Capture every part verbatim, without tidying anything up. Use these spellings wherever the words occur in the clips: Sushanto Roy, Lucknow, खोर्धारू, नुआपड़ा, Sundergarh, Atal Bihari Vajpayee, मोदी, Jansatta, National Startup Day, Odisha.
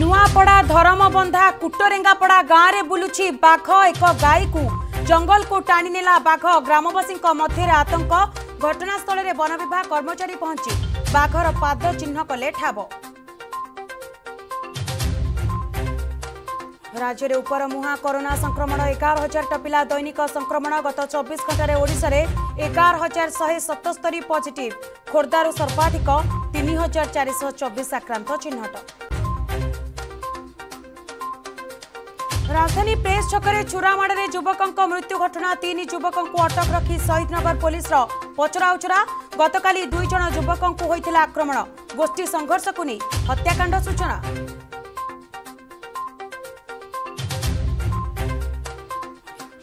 नुआपड़ा धरमबंधा कुटरेंगापड़ा गाँव में बुलुची बाघ। एक गाई को जंगल को टाणी नेला बाघ। ग्रामवासी मध्य आतंक। घटनास्थल में वन विभाग कर्मचारी पहुंची बाघर पाद चिन्ह कले ठाब। राज्य में उपर मुहा कोरोना संक्रमण। एगार हजार टपिला दैनिक संक्रमण। गत चौबीस घंटे ओडिशा रे एगार हजार शहे सतस्तरी पॉजिटिव। खोर्धारू सर्वाधिक तीन हजार चार शह चौबीस आक्रांत चिन्हट। राजधानी प्रेस छकरे चुरामाड़े युवकों मृत्यु घटना। तीन युवकों अटक रखी शहीदनगर पुलिस पचराउचरा। गतकाली दुई जन युवकों होइथिला आक्रमण। गोष्ठी संघर्ष को नहीं हत्याकांड सूचना।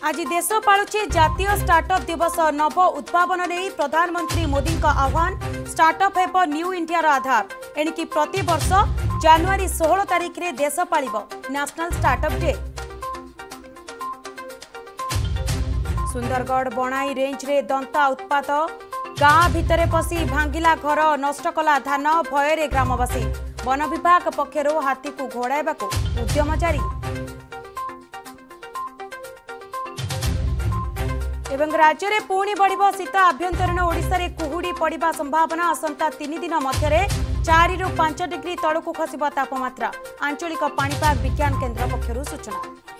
आज देश पालुचे जातीय स्टार्टअप दिवस। नव उद्भावन नहीं प्रधानमंत्री मोदी का आह्वान। स्टार्टअप हेब न्यू इंडिया आधार। एणिकी प्रति वर्ष जनवरी सोलह तारीख रे देश पालिबो national startup day. Sundargarh Bonai range रे दंता उत्पाद। गाँ भितरे पसी भांगिला घर नष्ट कला धान। भयरे ग्रामवासी। वन विभाग पक्षरु हाथी को घोड़ाइबाकू उद्यम जारी। एवं राज्य में पुणी बढ़ शीत। आभ्यंतरीण ओडिशा रे कुहुड़ी पड़ा संभावना। आसंता तीन दिन मध्य चारि रु पांच डिग्री तलू खसब तापमात्रा। आंचलिक पाणीपाग विज्ञान केन्द्र पक्षरू सूचना।